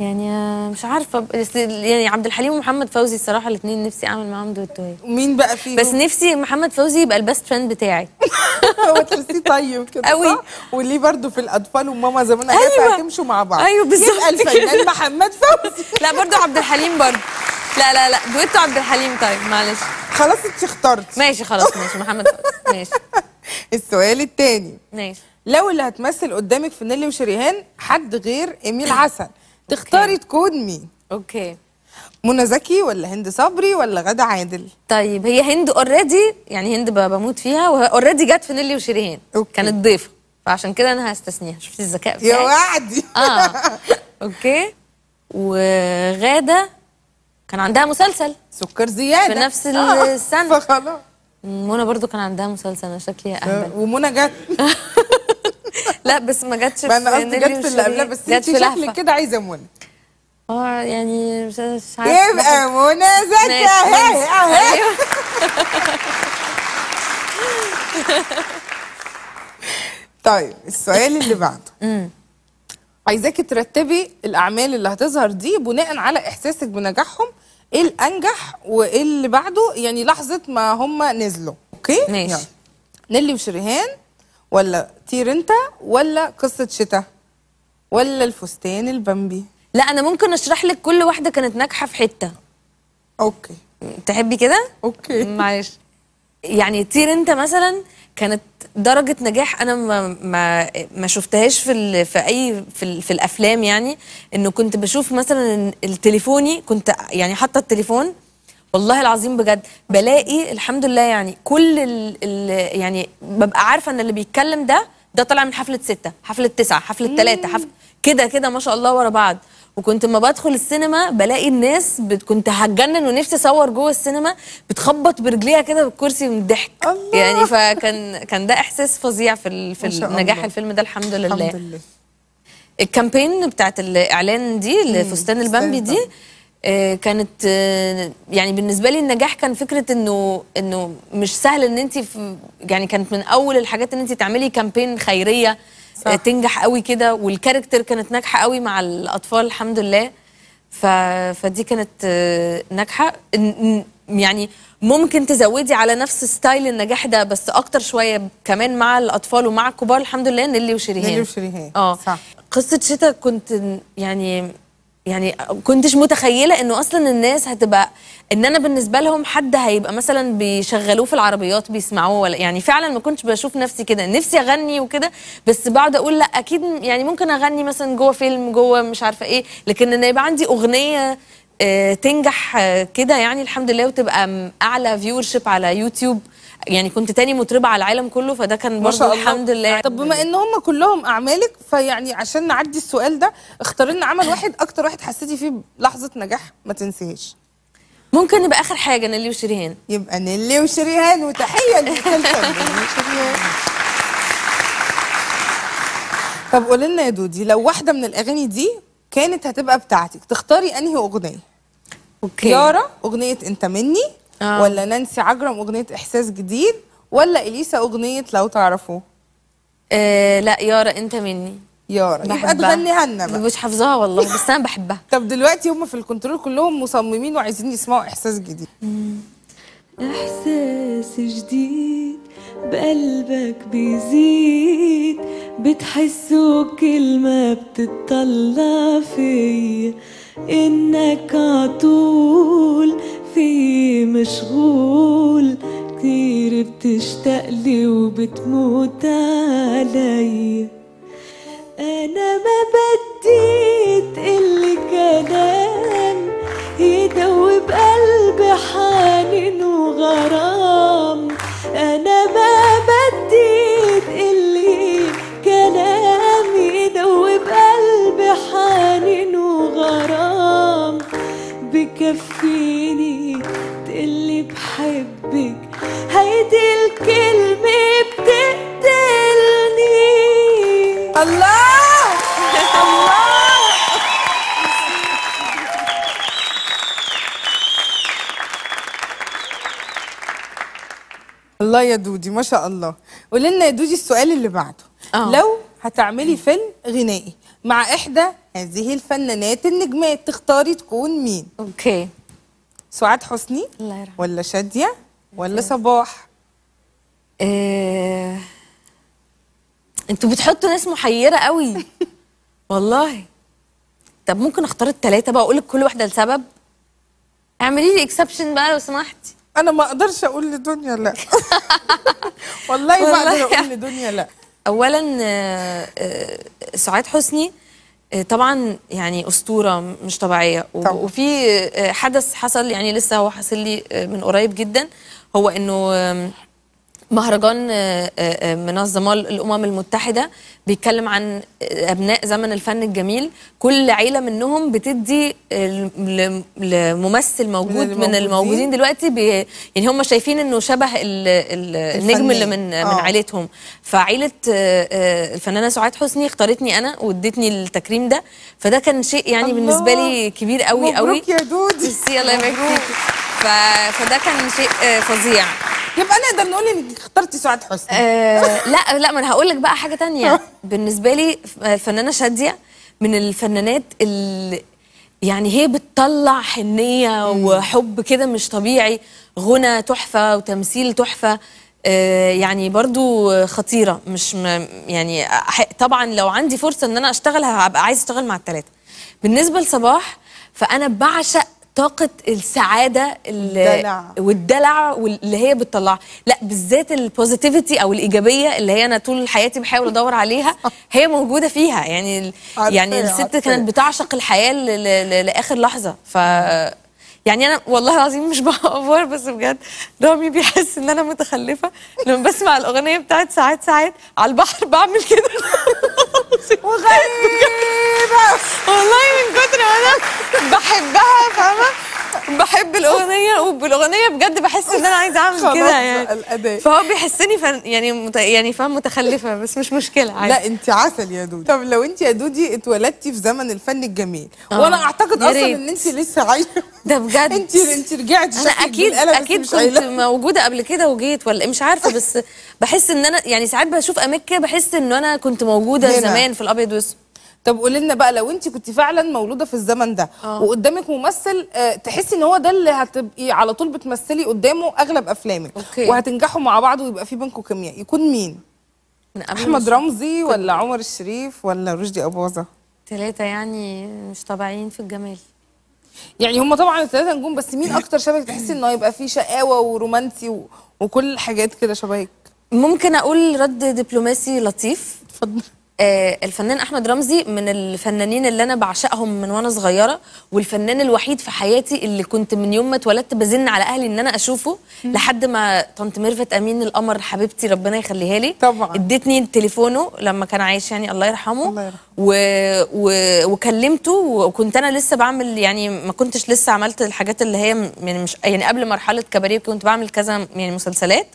يعني مش عارفه يعني عبد الحليم ومحمد فوزي الصراحه الاثنين نفسي اعمل معاهم دوتويه. ومين بقى فيهم؟ بس نفسي محمد فوزي يبقى البست فريند بتاعي. هو تحسيه طيب كده قوي وليه برده في الاطفال وماما زمان هيبقى هتمشوا مع بعض. ايوه بالظبط. يبقى الفنان محمد فوزي. لا برده عبد الحليم برده. لا لا لا دويتو عبد الحليم. طيب معلش خلاص انت اخترتي. ماشي خلاص ماشي محمد فوزي ماشي. السؤال الثاني ماشي، لو اللي هتمثل قدامك في نيلي وشريهان حد غير إيميل عسل تختاري تكون مين؟ اوكي، منى زكي ولا هند صبري ولا غادة عادل؟ طيب هي هند اوريدي يعني هند بموت فيها وهي اوريدي جت في نيلي وشريهان كانت ضيفه فعشان كده انا هستثنيها. شفتي الذكاء بتاعي يا وعدي. اوكي، وغادة كان عندها مسلسل سكر زياده في نفس السنه فخلاص. منى برضو كان عندها مسلسل انا شكلي اهبل ومنى جت. لا بس ما جاتش في نيلي وشريهان، جت في اللي قبلها بس انت شكلك كده عايزه منى. يعني مش عارفه يبقى منى زكي اهي اهي. طيب السؤال اللي بعده، عايزاكي ترتبي الاعمال اللي هتظهر دي بناء على احساسك بنجاحهم، ايه الانجح وايه اللي بعده يعني لحظه ما هم نزلوا. اوكي ماشي يعني. نيلي وشريهان ولا طير انت ولا قصه شتاء ولا الفستان البامبي؟ لا انا ممكن اشرح لك كل واحده كانت ناجحه في حته. اوكي تحبي كده؟ اوكي معلش. يعني طير انت مثلا كانت درجه نجاح انا ما شفتهاش في الافلام، يعني انه كنت بشوف مثلا التليفوني كنت يعني حاطه التليفون والله العظيم بجد بلاقي الحمد لله يعني كل يعني ببقى عارفه ان اللي بيتكلم ده طالع من حفله 6 حفله 9 حفله 3 حفله كده ما شاء الله ورا بعض. وكنت ما بدخل السينما بلاقي الناس كنت هتجنن ونفسي اصور جوه السينما بتخبط برجليها كده بالكرسي من الضحك يعني. فكان ده احساس فظيع في نجاح الفيلم ده الحمد لله. الحمد لله. الكامبين بتاعت الاعلان دي لفستان البامبي دي كانت يعني بالنسبه لي النجاح كان فكره انه مش سهل ان انت يعني كانت من اول الحاجات ان انت تعملي كامبين خيريه صح. تنجح قوي كده والكاركتر كانت ناجحه قوي مع الاطفال الحمد لله فدي كانت ناجحه يعني ممكن تزودي على نفس ستايل النجاح ده بس اكتر شويه كمان مع الاطفال ومع الكبار الحمد لله. نيلي وشريهان صح. قصه شتا كنت يعني كنتش متخيله انه اصلا الناس هتبقى ان انا بالنسبه لهم حد هيبقى مثلا بيشغلوه في العربيات بيسمعوه ولا يعني فعلا ما كنتش بشوف نفسي كده. نفسي اغني وكده بس بقعد اقول لا اكيد يعني ممكن اغني مثلا جوه فيلم جوه مش عارفه ايه، لكن ان يبقى عندي اغنيه تنجح كده يعني الحمد لله وتبقى اعلى فيور شيب على يوتيوب يعني كنت تاني مطربه على العالم كله فده كان برضه الحمد لله. طب بما ان هم كلهم اعمالك فيعني عشان نعدي السؤال ده اختاري لنا عمل واحد اكتر واحد حسيتي فيه لحظه نجاح ما تنسيهاش. ممكن يبقى اخر حاجه نيلي وشريهان. يبقى نيلي وشريهان وتحيه للفنانه نيلي وشريهان. طب قولي لنا يا دودي لو واحده من الاغاني دي كانت هتبقى بتاعتك تختاري انهي اغنيه؟ اوكي يارا اغنيه انت مني ولا نانسي عجرم اغنيه احساس جديد ولا اليسا اغنيه لو تعرفوه؟ لا يارا انت مني. يارا يبقى تغنيها لنا بقى. مش حافظاها والله بس انا بحبها. طب دلوقتي هم في الكنترول كلهم مصممين وعايزين يسمعوا احساس جديد. احساس جديد بقلبك بيزيد بتحسه كل ما بتطلع فيا انك عطول في مشغول كتير بتشتاقلي وبتموت عليا انا ما بدي تقلي كلام يدوب قلبي حنين وغرام انا ما بدي تقلي كلام يدوب قلبي حنين وغرام بكفيني تقلي بحبك هيدي الكلمة بتقتلني. الله الله. الله يا دودي ما شاء الله. قولي لنا يا دودي السؤال اللي بعده، لو هتعملي فيلم غنائي مع إحدى هذه الفنانات النجمات، تختاري تكون مين؟ أوكي. سعاد حسني ولا شادية ولا صباح؟ انتوا بتحطوا ناس محيرة قوي والله. طب ممكن اختار التلاتة بقى، اقول لك كل واحدة لسبب. اعملي لي اكسبشن بقى لو سمحتي. انا ما اقدرش اقول لدنيا لا والله ما اقدر اقول لدنيا لا. اولا سعاد حسني طبعا يعني اسطوره مش طبيعيه، وفي حدث حصل يعني لسه هو حاصل لي من قريب جدا، هو انه مهرجان منظمه الامم المتحده بيتكلم عن ابناء زمن الفن الجميل، كل عيله منهم بتدي لممثل موجود من الموجودين دلوقتي يعني هم شايفين انه شبه النجم اللي من عيلتهم. فعيله الفنانه سعاد حسني اختارتني انا وادتني التكريم ده، فده كان شيء يعني بالنسبه لي كبير قوي قوي. مبروك يا دودي. الله يبارك فيكي. فده كان شيء فظيع. يبقى نقدر نقول انك اخترتي سعاد حسني. لا ما انا هقول لك بقى حاجه ثانيه. بالنسبه لي الفنانه شاديه من الفنانات اللي يعني هي بتطلع حنيه وحب كده مش طبيعي، غنى تحفه وتمثيل تحفه، يعني برضو خطيره. مش يعني طبعا لو عندي فرصه ان انا اشتغل هبقى عايز اشتغل مع الثلاثه. بالنسبه لصباح فانا بعشق طاقة السعادة والدلع اللي هي بتطلعها، لا بالذات البوزيتيفيتي او الايجابية اللي هي انا طول حياتي بحاول ادور عليها، هي موجودة فيها. يعني الست كانت بتعشق الحياة لاخر لحظة. ف يعني انا والله العظيم مش بأفور، بس بجد رامي بيحس ان انا متخلفة لما بسمع الاغنية بتاعت ساعات على البحر، بعمل كده وغريبة والله من كتر ما انا بحبها، فاهمة؟ بحب الأغنية، وبالأغنية بجد بحس إن أنا عايزة أعمل كده يعني. فهو بيحسني يعني فاهم متخلفة، بس مش مشكلة عادي. لا أنت عسل يا دودي. طب لو أنت يا دودي اتولدتي في زمن الفن الجميل، وأنا أعتقد أصلا إن أنت لسه عايشة ده بجد. أنت رجعتي شكلك. أنا أكيد كنت موجودة قبل كده وجيت ولا مش عارفة، بس بحس إن أنا يعني ساعات بشوف أماكن بحس إن أنا كنت موجودة زمان في الأبيض والأسود. طب قولي لنا بقى لو انت كنت فعلا مولوده في الزمن ده وقدامك ممثل تحسي ان هو ده اللي هتبقي على طول بتمثلي قدامه اغلب افلامك وهتنجحوا مع بعض ويبقى في بينكم كيمياء، يكون مين؟ احمد رمزي ولا عمر الشريف ولا رشدي اباظه؟ ثلاثه يعني مش طبيعيين في الجمال. يعني هم طبعا الثلاثه نجوم، بس مين اكتر شبهك تحسي ان هو يبقى فيه شقاوه ورومانسي وكل حاجات كده شبهك؟ ممكن اقول رد دبلوماسي لطيف. اتفضل. الفنان أحمد رمزي من الفنانين اللي أنا بعشقهم من وأنا صغيرة، والفنان الوحيد في حياتي اللي كنت من يوم ما اتولدت بزن على أهلي إن أنا أشوفه، لحد ما طنط ميرفت أمين القمر حبيبتي ربنا يخليها لي طبعا ادتني تليفونه لما كان عايش يعني الله يرحمه، وكلمته، وكنت أنا لسه بعمل يعني ما كنتش لسه عملت الحاجات اللي هي يعني مش يعني قبل مرحلة كباريه، كنت بعمل كذا يعني مسلسلات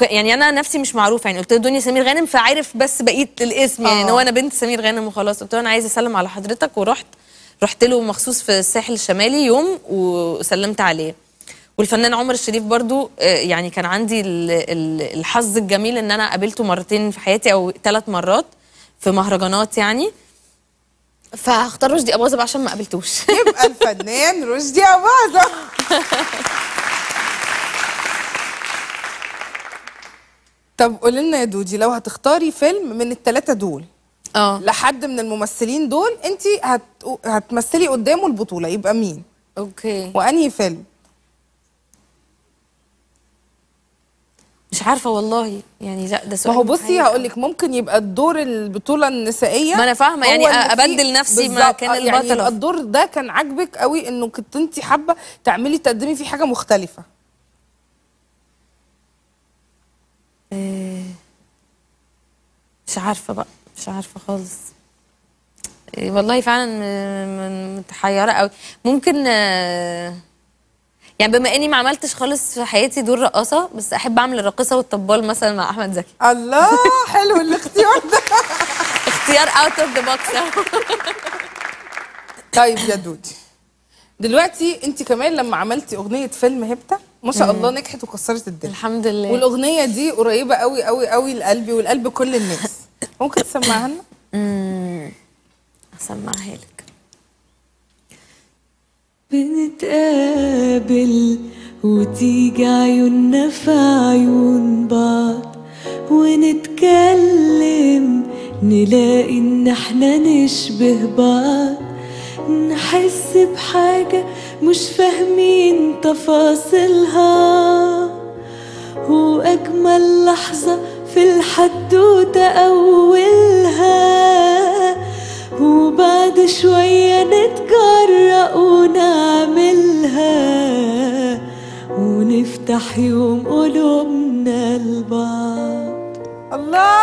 يعني أنا نفسي مش معروفة، يعني قلت له دنيا سمير غانم فعارف بس بقيت الاسم يعني هو انا بنت سمير غانم وخلاص. قلت له انا عايزه اسلم على حضرتك، ورحت له مخصوص في الساحل الشمالي يوم وسلمت عليه. والفنان عمر الشريف برضو يعني كان عندي الحظ الجميل ان انا قابلته مرتين في حياتي او 3 مرات في مهرجانات يعني. فهختار رشدي اباظه عشان ما قابلتوش يبقى الفنان رشدي اباظه. طب قولي لنا يا دودي لو هتختاري فيلم من الثلاثه دول لحد من الممثلين دول انت هتمثلي قدامه البطوله، يبقى مين؟ اوكي. وانهي فيلم؟ مش عارفه والله يعني. لا ده سؤال. ما هو بصي هقول لك ممكن يبقى الدور البطوله النسائيه. ما انا فاهمه يعني ابدل نفسي ما كان البطل يعني الدور ده كان عاجبك قوي انه كنت انت حابه تعملي تقدمي فيه حاجه مختلفه. مش عارفة بقى، مش عارفة خالص والله، فعلا متحيرة قوي. ممكن يعني بما اني ما عملتش خالص في حياتي دور رقاصة، بس احب اعمل الراقصة والطبال مثلا مع احمد زكي. الله حلو الاختيار ده اختيار اوت اوف ذا بوكس. طيب يا دودي دلوقتي انت كمان لما عملتي اغنية فيلم هيبتا ما شاء الله نجحت وكسرت الدنيا الحمد لله، والاغنيه دي قريبه قوي قوي قوي لقلبي ولقلب كل الناس ممكن تسمعها لنا؟ اسمعها لك. بنتقابل وتيجي عيوننا في عيون بعض ونتكلم نلاقي ان احنا نشبه بعض، نحس بحاجة مش فاهمين تفاصيلها، واجمل لحظة في الحدوتة اولها، وبعد شوية نتجرأ ونعملها ونفتح يوم قلوبنا لبعض. الله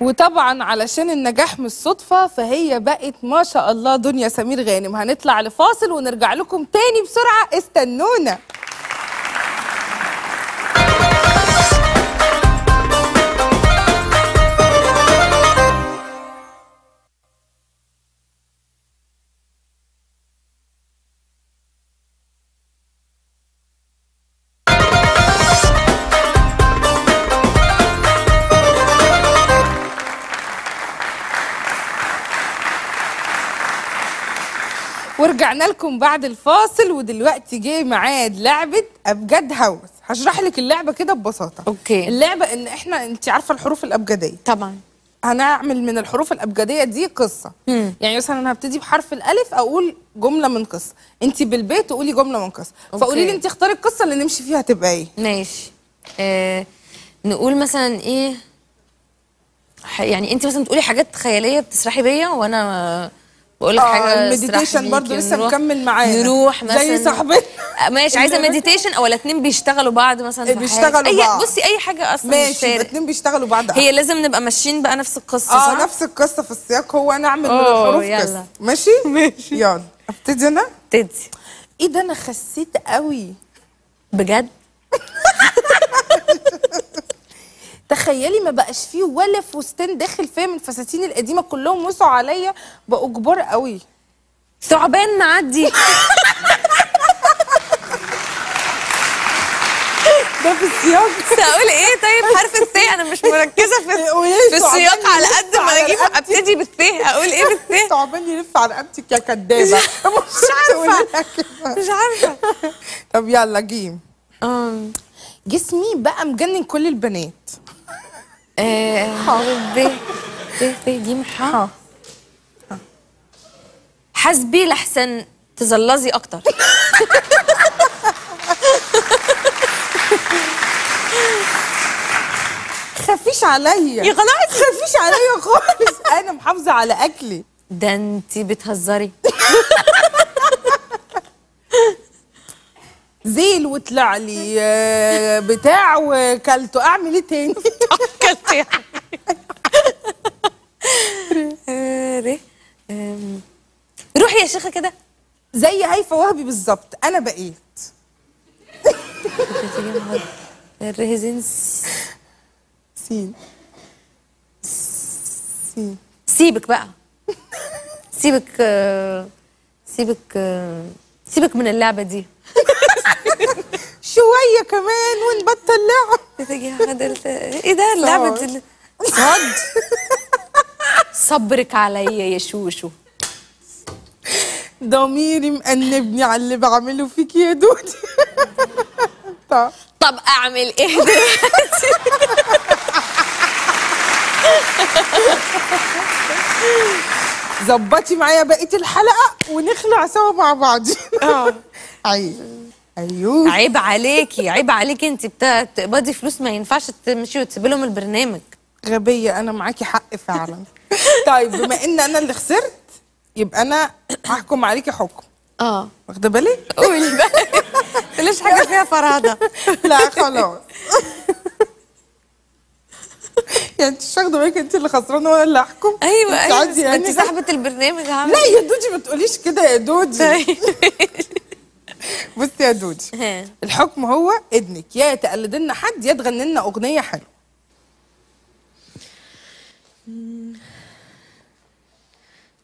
وطبعا علشان النجاح مش صدفه فهي بقت ما شاء الله دنيا سمير غانم. هنطلع لفاصل ونرجع لكم تاني بسرعه، استنونا. ورجعنا لكم بعد الفاصل، ودلوقتي جه ميعاد لعبه ابجد هوس. هشرح لك اللعبه كده ببساطه. اوكي. اللعبه ان احنا انت عارفه الحروف الابجديه طبعا، هنعمل من الحروف الابجديه دي قصه. يعني مثلا انا هبتدي بحرف الالف اقول جمله من قصه، انت بالبيت تقولي جمله من قصه، فقولي لي انت اختاري القصه اللي نمشي فيها تبقى ايه. ماشي. نقول مثلا ايه، يعني انت مثلا تقولي حاجات خياليه بتسرحي بيا وانا بقول لك حاجه. المديتيشن برضه لسه مكمل معانا، نروح مثلا زي صاحبتنا. ماشي. عايزه مديتيشن او الاتنين بيشتغلوا بعض مثلا، بيشتغلوا بعض. بصي اي حاجه اصلا مش فارق، ماشي الاتنين بيشتغلوا بعض. هي لازم نبقى ماشيين بقى نفس القصه، صح؟ نفس القصه في السياق، هو انا اعمل من الحروف قصه. ماشي ماشي، يلا ابتدي. انا ابتدي. ايه ده انا خسيت قوي بجد. تخيلي ما بقاش فيه ولا فستان داخل فيا من الفساتين القديمه، كلهم وسعوا عليا، بقوا كبار قوي. ثعبان معدي. ده في السياق. هقول ايه طيب؟ حرف الثاء، انا مش مركزه في السياق على قد ما اجيب. ابتدي بالثاء، اقول ايه بالثاء؟ ثعبان يلف على رقبتك يا كدابه. مش عارفه. طب يلا جيم. جسمي بقى مجنن كل البنات. حرف ب ت ج ح. حاسبي لحسن تزلزي اكتر. خفيش عليا يا خلاص، خفيش عليا خالص، انا محافظه على اكلي. ده انت بتهزري. زيل وطلع لي بتاع وكلته، اعمل ايه تاني؟ كلته يعني. روحي يا شيخه كده زي هيفا وهبي بالظبط، انا بقيت. الرهزين سين سين. سيبك بقى، سيبك من اللعبه دي. شويه كمان ونبطل لعب. ايه ده اللعبه دي؟ صد. صبرك عليا يا شوشو. ضميري مأنبني على اللي بعمله فيك يا دودي. طب اعمل ايه دلوقتي؟ ظبطي معايا بقيه الحلقه ونخلع سوا مع بعض. ايوه عيب عليكي، عيب عليكي، انت بتقبضي فلوس ما ينفعش تمشي وتسيبي لهم البرنامج. غبيه، انا معاكي حق فعلا. طيب بما ان انا اللي خسرت يبقى انا هحكم عليكي حكم. واخده بالي؟ قولي بقى، ليش حاجه فيها فرهده. لا خلاص. يعني انت مش واخده بالك، انت اللي خسرانه وانا اللي هحكم. ايوه انت يعني صاحبه البرنامج. عامله لا يا دودي، ما تقوليش كده يا دودي. بصي يا دودي، الحكم هو اذنك، يا تقلد لنا حد يا تغني لنا اغنيه حلوه.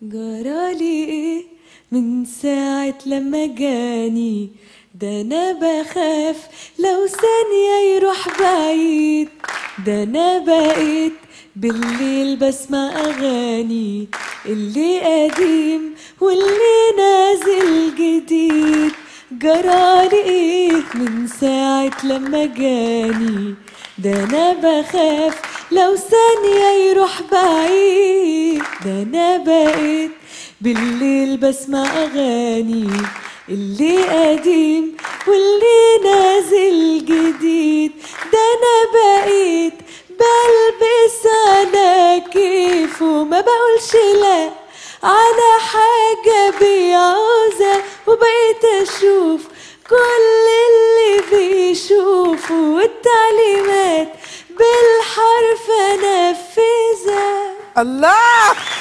جرالي ايه من ساعه لما جاني ده انا بخاف لو ثانية يروح بعيد، ده انا بقيت بالليل بسمع اغاني اللي قديم واللي نازل جديد. جرالي ايه من ساعة لما جاني، ده انا بخاف لو ثانية يروح بعيد، ده انا بقيت بالليل بسمع اغاني اللي قديم واللي نازل جديد. ده انا بقيت بلبس على كيف وما بقولش لا على حاجة بيعوزها، وبقيت اشوف كل اللي بيشوفه والتعليمات بالحرف انفذها. الله